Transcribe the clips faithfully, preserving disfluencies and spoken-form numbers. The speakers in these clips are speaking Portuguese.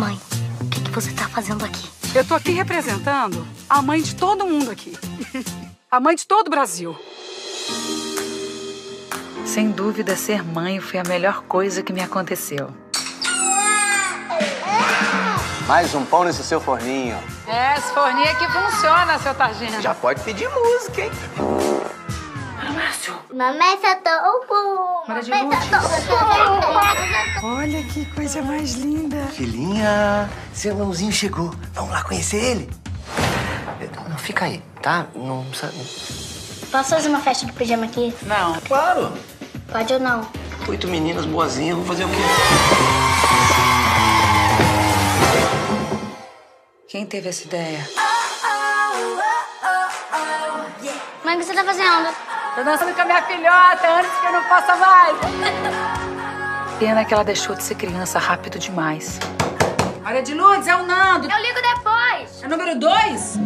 Mãe, o que, que você tá fazendo aqui? Eu tô aqui representando a mãe de todo mundo aqui. A mãe de todo o Brasil. Sem dúvida, ser mãe foi a melhor coisa que me aconteceu. Mais um pão nesse seu forninho. É, esse forninho aqui funciona, seu Targino. Já pode pedir música, hein? Márcio. Mamãe soltou o pum. Maria de Lourdes. Olha que coisa mais linda. Filhinha, seu irmãozinho chegou. Vamos lá conhecer ele? Não, fica aí, tá? Não precisa... Posso fazer uma festa de pijama aqui? Não. Claro. Pode ou não? Oito meninas boazinhas, vou fazer o quê? Quem teve essa ideia? Mãe, o que você tá fazendo? Tô dançando com a minha filhota antes que eu não possa mais. Pena que ela deixou de ser criança rápido demais. Maria de Lourdes, é o Nando. Eu ligo depois. É número dois?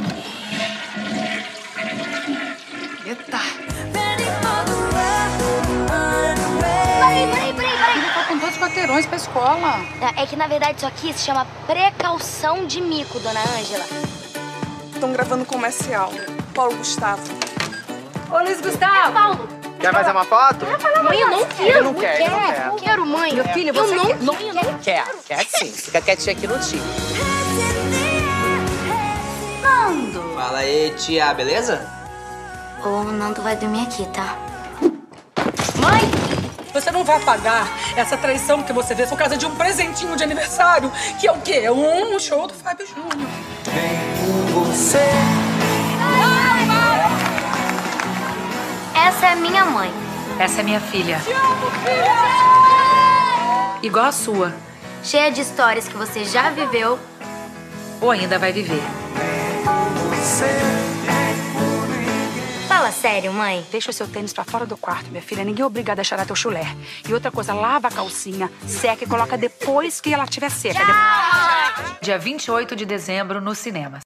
Eita. Peraí, peraí, peraí, peraí. Ele tá com dois quarteirões pra escola. É que, na verdade, isso aqui se chama precaução de mico, dona Ângela. Estão gravando comercial. Paulo Gustavo. Ô, Luiz Gustavo! Paulo! Quer fazer uma foto? Mãe, eu não quero. Eu não quero, eu não quero. Eu não quero, mãe. Meu filho, você quer? Não, eu não quero. Quer sim. Fica quietinha aqui no time. Nando! Fala aí, tia, beleza? O Nando vai dormir aqui, tá? Mãe! Você não vai pagar essa traição que você vê por causa de um presentinho de aniversário, que é o quê? Um show do Fábio Júnior. Vem com você. Essa é minha mãe. Essa é minha filha. Te amo, filha! Igual a sua. Cheia de histórias que você já viveu. Ou ainda vai viver. Fala sério, mãe. Deixa o seu tênis pra fora do quarto, minha filha. Ninguém é obrigado a cheirar teu chulé. E outra coisa, lava a calcinha, seca e coloca depois que ela estiver seca. Depois... Dia vinte e oito de dezembro, nos cinemas.